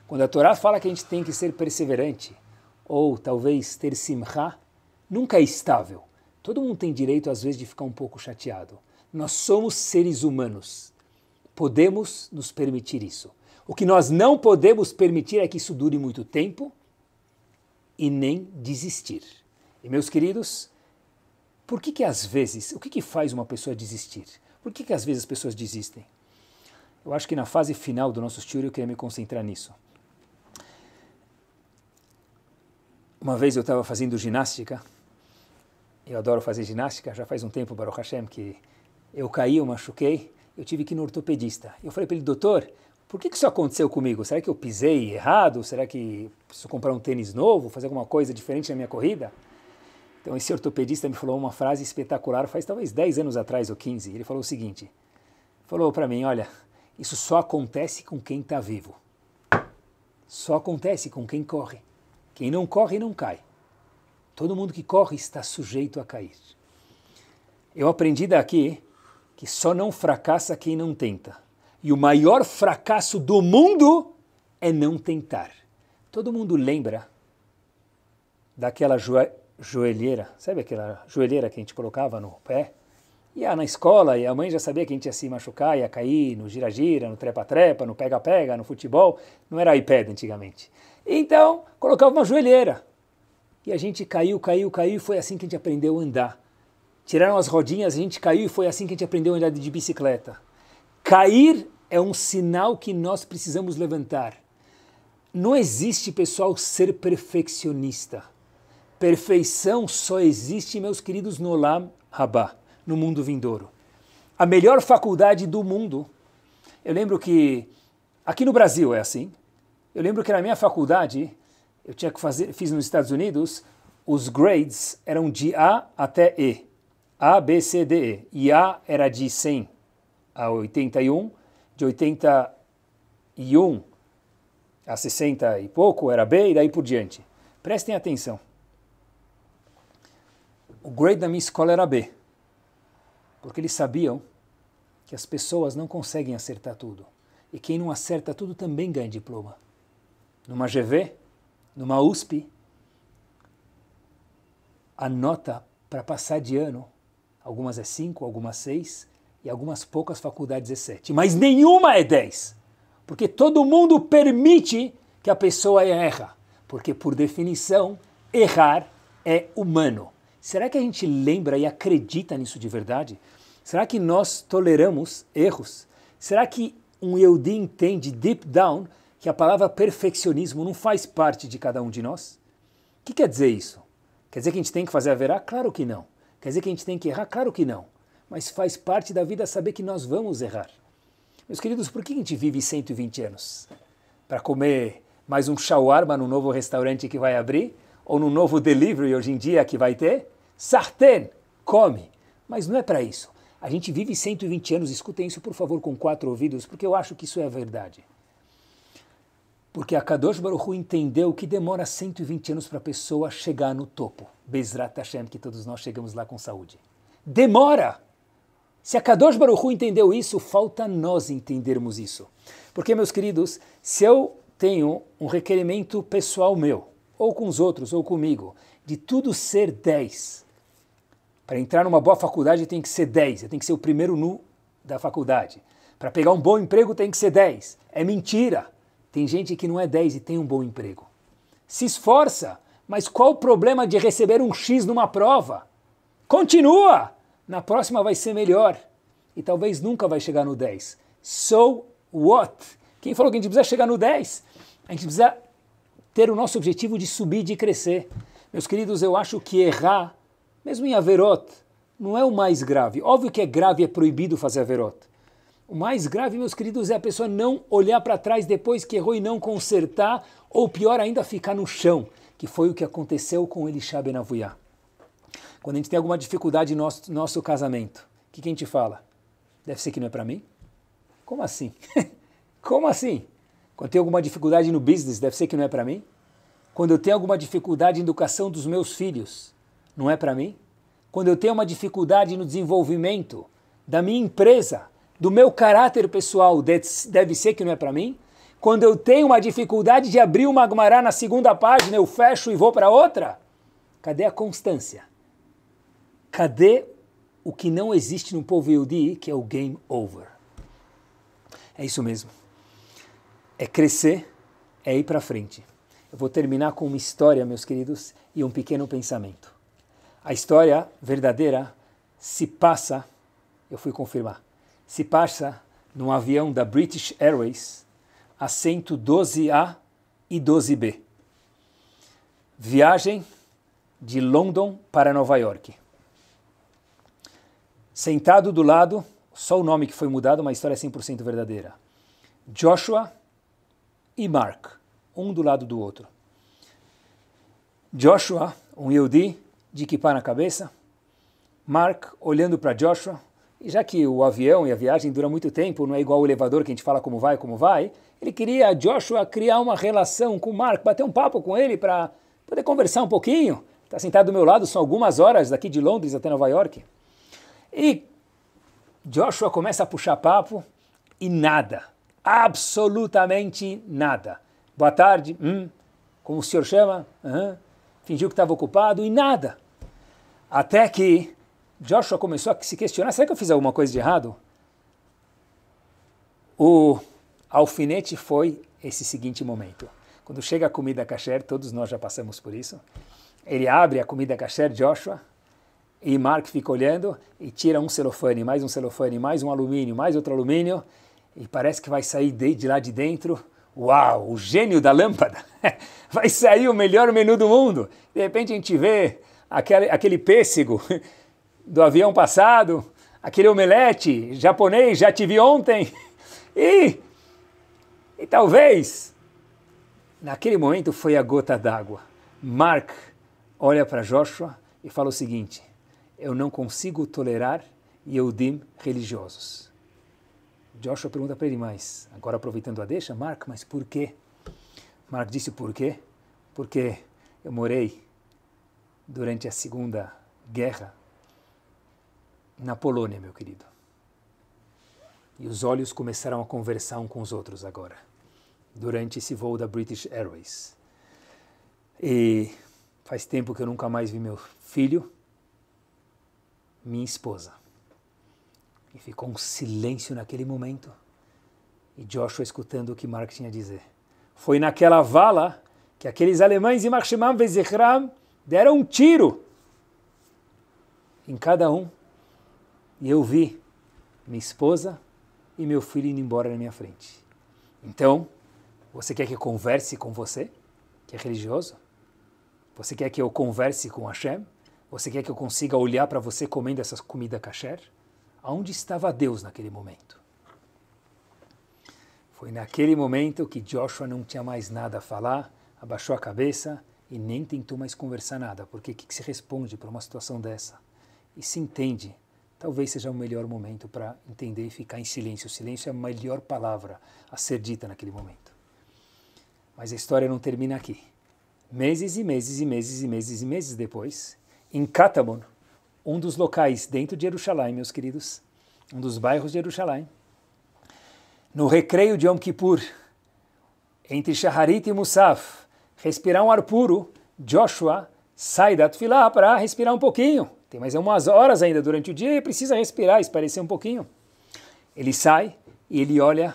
Quando a Torá fala que a gente tem que ser perseverante, ou talvez ter simchá, nunca é estável. Todo mundo tem direito, às vezes, de ficar um pouco chateado. Nós somos seres humanos. Podemos nos permitir isso. O que nós não podemos permitir é que isso dure muito tempo e nem desistir. E, meus queridos, por que que às vezes, o que que faz uma pessoa desistir? Por que que às vezes as pessoas desistem? Eu acho que na fase final do nosso shiur eu queria me concentrar nisso. Uma vez eu estava fazendo ginástica, eu adoro fazer ginástica, já faz um tempo, Baruch Hashem, que eu caí, eu machuquei, eu tive que ir no ortopedista. Eu falei para ele, doutor, por que que isso aconteceu comigo? Será que eu pisei errado? Será que preciso comprar um tênis novo, fazer alguma coisa diferente na minha corrida? Então esse ortopedista me falou uma frase espetacular, faz talvez dez anos atrás ou quinze, ele falou o seguinte, falou para mim, olha, isso só acontece com quem está vivo, só acontece com quem corre, quem não corre não cai, todo mundo que corre está sujeito a cair. Eu aprendi daqui que só não fracassa quem não tenta, e o maior fracasso do mundo é não tentar. Todo mundo lembra daquela joia, joelheira, sabe aquela joelheira que a gente colocava no pé? Ia na escola e a mãe já sabia que a gente ia se machucar, ia cair no gira-gira, no trepa-trepa, no pega-pega, no futebol. Não era iPad antigamente. Então, colocava uma joelheira. E a gente caiu, caiu, caiu e foi assim que a gente aprendeu a andar. Tiraram as rodinhas, a gente caiu e foi assim que a gente aprendeu a andar de bicicleta. Cair é um sinal que nós precisamos levantar. Não existe, pessoal, ser perfeccionista. Perfeição só existe, meus queridos, no Olam Rabá, no mundo vindouro. A melhor faculdade do mundo, eu lembro que, aqui no Brasil é assim, eu lembro que na minha faculdade, eu tinha que fazer, fiz nos Estados Unidos, os grades eram de A até E, A, B, C, D, E, e A era de cem a oitenta e um, de oitenta e um a sessenta e pouco era B e daí por diante. Prestem atenção. O grade da minha escola era B, porque eles sabiam que as pessoas não conseguem acertar tudo. E quem não acerta tudo também ganha diploma. Numa G V, numa U S P, a nota para passar de ano, algumas é cinco, algumas seis e algumas poucas faculdades é sete. Mas nenhuma é dez, porque todo mundo permite que a pessoa erra, porque por definição errar é humano. Será que a gente lembra e acredita nisso de verdade? Será que nós toleramos erros? Será que um Yehudi entende deep down que a palavra perfeccionismo não faz parte de cada um de nós? O que quer dizer isso? Quer dizer que a gente tem que fazer haverá? Claro que não. Quer dizer que a gente tem que errar? Claro que não. Mas faz parte da vida saber que nós vamos errar. Meus queridos, por que a gente vive cento e vinte anos? Para comer mais um shawarma no novo restaurante que vai abrir? Ou no novo delivery hoje em dia que vai ter, sartén, come. Mas não é para isso. A gente vive cento e vinte anos, escutem isso, por favor, com quatro ouvidos, porque eu acho que isso é a verdade. Porque a Kadosh Baruch Hu entendeu que demora cento e vinte anos para a pessoa chegar no topo. Bezrat Hashem, que todos nós chegamos lá com saúde. Demora! Se a Kadosh Baruch Hu entendeu isso, falta nós entendermos isso. Porque, meus queridos, se eu tenho um requerimento pessoal meu, ou com os outros, ou comigo, de tudo ser dez. Para entrar numa boa faculdade tem que ser dez, eu tenho que ser o primeiro nu da faculdade. Para pegar um bom emprego tem que ser dez. É mentira! Tem gente que não é dez e tem um bom emprego. Se esforça, mas qual o problema de receber um X numa prova? Continua! Na próxima vai ser melhor. E talvez nunca vai chegar no dez. So what? Quem falou que a gente precisa chegar no dez? A gente precisa ter o nosso objetivo de subir, de crescer. Meus queridos, eu acho que errar, mesmo em Averot, não é o mais grave. Óbvio que é grave, é proibido fazer Averot. O mais grave, meus queridos, é a pessoa não olhar para trás depois que errou e não consertar, ou pior ainda, ficar no chão, que foi o que aconteceu com Elisha Ben Avuya. Quando a gente tem alguma dificuldade no nosso, nosso casamento, o que, que a gente fala? Deve ser que não é para mim? Como assim? Como assim? Quando tem alguma dificuldade no business, deve ser que não é para mim? Quando eu tenho alguma dificuldade na educação dos meus filhos, não é para mim? Quando eu tenho uma dificuldade no desenvolvimento da minha empresa, do meu caráter pessoal, deve ser que não é para mim? Quando eu tenho uma dificuldade de abrir uma Agmará na segunda página, eu fecho e vou para outra? Cadê a constância? Cadê o que não existe no povo Yehudi, que é o game over? É isso mesmo. É crescer, é ir para frente. Eu vou terminar com uma história, meus queridos, e um pequeno pensamento. A história verdadeira se passa, eu fui confirmar, se passa num avião da British Airways, assento doze A e doze B. Viagem de London para Nova York. Sentado do lado, só o nome que foi mudado, uma história cem por cento verdadeira. Joshua e Mark, um do lado do outro. Joshua, um Yehudi, de kippá na cabeça. Mark olhando para Joshua. E já que o avião e a viagem dura muito tempo, não é igual o elevador que a gente fala como vai, como vai, ele queria, Joshua, criar uma relação com o Mark, bater um papo com ele para poder conversar um pouquinho. Está sentado do meu lado, são algumas horas daqui de Londres até Nova York. E Joshua começa a puxar papo e nada, absolutamente nada. Boa tarde, hum, como o senhor chama? Uhum. Fingiu que estava ocupado e nada. Até que Joshua começou a se questionar, será que eu fiz alguma coisa de errado? O alfinete foi esse seguinte momento. Quando chega a comida kasher, todos nós já passamos por isso, ele abre a comida kasher, Joshua, e Mark fica olhando e tira um celofane, mais um celofane, mais um alumínio, mais outro alumínio, e parece que vai sair de, de lá de dentro, uau, o gênio da lâmpada, vai sair o melhor menu do mundo. De repente a gente vê aquele, aquele pêssego do avião passado, aquele omelete japonês, já tive ontem, e, e talvez, naquele momento foi a gota d'água. Mark olha para Joshua e fala o seguinte, eu não consigo tolerar Yehudim religiosos. Joshua pergunta para ele mais, agora aproveitando a deixa, Mark, mas por quê? Mark disse por quê? Porque eu morei durante a Segunda Guerra na Polônia, meu querido. E os olhos começaram a conversar um com os outros agora, durante esse voo da British Airways. E faz tempo que eu nunca mais vi meu filho, minha esposa. E ficou um silêncio naquele momento, e Joshua escutando o que Mark tinha a dizer. Foi naquela vala que aqueles alemães em Marshman Vezichram deram um tiro em cada um. E eu vi minha esposa e meu filho indo embora na minha frente. Então, você quer que eu converse com você, que é religioso? Você quer que eu converse com Hashem? Você quer que eu consiga olhar para você comendo essas comidas kasher? Aonde estava Deus naquele momento? Foi naquele momento que Joshua não tinha mais nada a falar, abaixou a cabeça e nem tentou mais conversar nada, porque o que se responde para uma situação dessa? E se entende. Talvez seja o melhor momento para entender e ficar em silêncio. O silêncio é a melhor palavra a ser dita naquele momento. Mas a história não termina aqui. Meses e meses e meses e meses e meses depois, em Catabon, um dos locais dentro de Jerusalém, meus queridos, um dos bairros de Jerusalém, no recreio de Yom Kippur, entre Shaharit e Musaf, respirar um ar puro, Joshua sai da tefilá para respirar um pouquinho. Tem mais umas horas ainda durante o dia e precisa respirar, espairecer um pouquinho. Ele sai e ele olha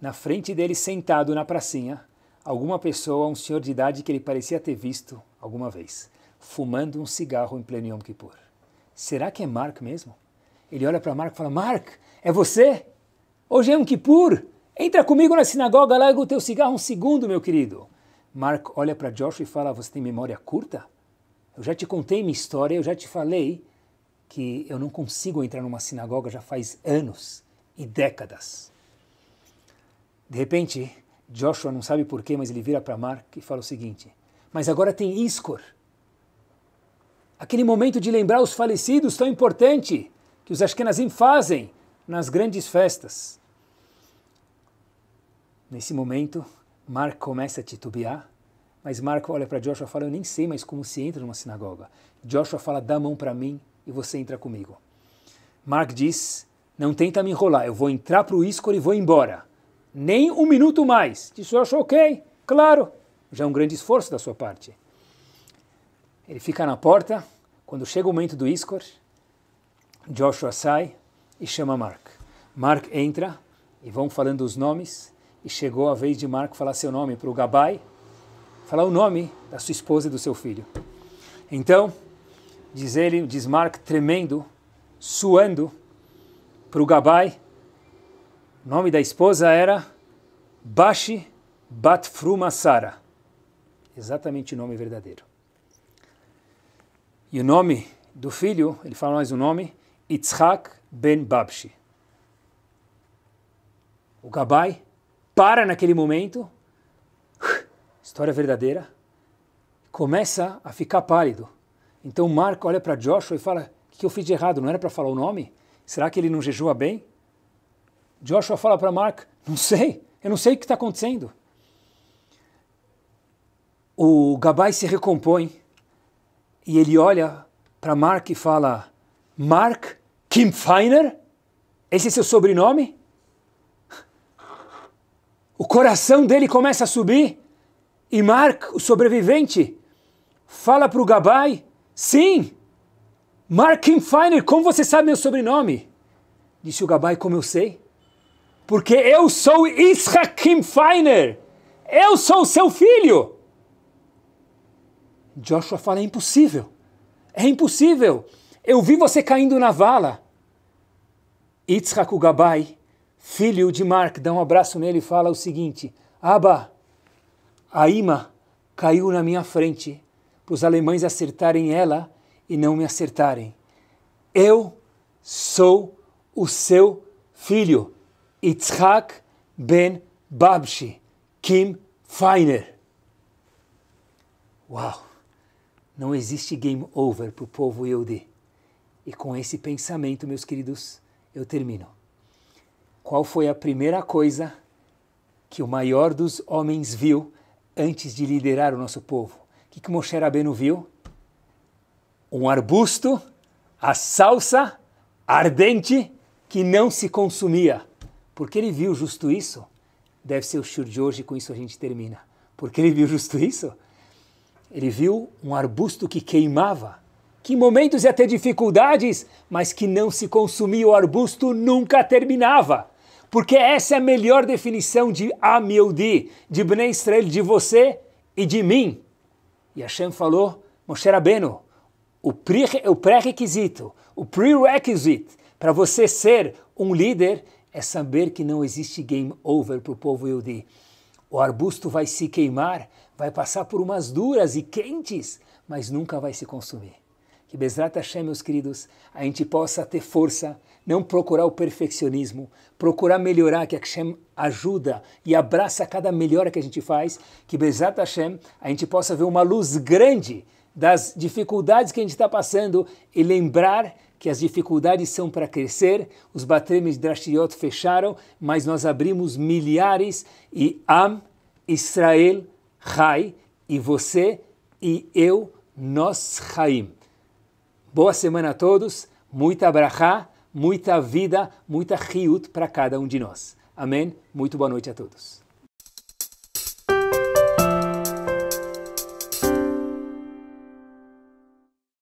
na frente dele, sentado na pracinha, alguma pessoa, um senhor de idade que ele parecia ter visto alguma vez, fumando um cigarro em pleno Yom Kippur. Será que é Mark mesmo? Ele olha para Mark e fala, Mark, é você? Hoje é Yom Kippur? Entra comigo na sinagoga, larga o teu cigarro um segundo, meu querido. Mark olha para Joshua e fala, você tem memória curta? Eu já te contei minha história, eu já te falei que eu não consigo entrar numa sinagoga já faz anos e décadas. De repente, Joshua não sabe porquê, mas ele vira para Mark e fala o seguinte, mas agora tem Yizkor. Aquele momento de lembrar os falecidos tão importante que os Ashkenazim fazem nas grandes festas. Nesse momento, Mark começa a titubear, mas Mark olha para Joshua e fala, eu nem sei mais como se entra numa sinagoga. Joshua fala, dá a mão para mim e você entra comigo. Mark diz, não tenta me enrolar, eu vou entrar para o Yizkor e vou embora. Nem um minuto mais. Disse, eu acho ok, claro. Já é um grande esforço da sua parte. Ele fica na porta, quando chega o momento do Yizkor, Joshua sai e chama Mark. Mark entra e vão falando os nomes. E chegou a vez de Mark falar seu nome para o Gabai, falar o nome da sua esposa e do seu filho. Então, diz ele, diz Mark, tremendo, suando, para o Gabai, o nome da esposa era Bashi Batfruma Sara, exatamente o nome verdadeiro. E o nome do filho, ele fala mais o nome, Yitzhak Ben Babshi. O Gabai para naquele momento, história verdadeira, começa a ficar pálido. Então Mark olha para Joshua e fala, o que eu fiz de errado? Não era para falar o nome? Será que ele não jejua bem? Joshua fala para Mark, não sei, eu não sei o que está acontecendo. O Gabai se recompõe e ele olha para Mark e fala, Mark Kimfeiner? Esse é seu sobrenome? O coração dele começa a subir e Mark, o sobrevivente, fala para o Gabai, sim, Mark Kimfeiner, como você sabe meu sobrenome? Disse o Gabai, como eu sei? Porque eu sou Yitzhak Kimfeiner, eu sou seu filho. Joshua fala, é impossível, é impossível, eu vi você caindo na vala. Yitzhak, o Gabai, filho de Mark, dá um abraço nele e fala o seguinte, Abba, a imã caiu na minha frente para os alemães acertarem ela e não me acertarem. Eu sou o seu filho, Yitzhak Ben Babshi Kimfeiner. Uau! Não existe game over para o povo Yehudi. E com esse pensamento, meus queridos, eu termino. Qual foi a primeira coisa que o maior dos homens viu antes de liderar o nosso povo? O que, que Moshe Rabbeinu viu? Um arbusto, a salsa ardente que não se consumia. Porque ele viu justo isso? Deve ser o shiur de hoje, com isso a gente termina. Porque ele viu justo isso? Ele viu um arbusto que queimava, que em momentos ia ter dificuldades, mas que não se consumia, o arbusto nunca terminava. Porque essa é a melhor definição de Am Yehudi, de Bnei Israel, de você e de mim. E Hashem falou, Moshe Rabbeinu, o pré-requisito, o prerequisite para você ser um líder é saber que não existe game over para o povo Yehudi. O arbusto vai se queimar, vai passar por umas duras e quentes, mas nunca vai se consumir. Que Bezrat Hashem, meus queridos, a gente possa ter força, não procurar o perfeccionismo, procurar melhorar, que Hashem ajuda e abraça cada melhora que a gente faz. Que Bezrat Hashem, a gente possa ver uma luz grande das dificuldades que a gente está passando e lembrar que as dificuldades são para crescer. Os Batemidrashiot fecharam, mas nós abrimos milhares e Am Israel Chai, e você e eu, nós Chaim. Boa semana a todos, muita brachá, muita vida, muita riut para cada um de nós. Amém? Muito boa noite a todos.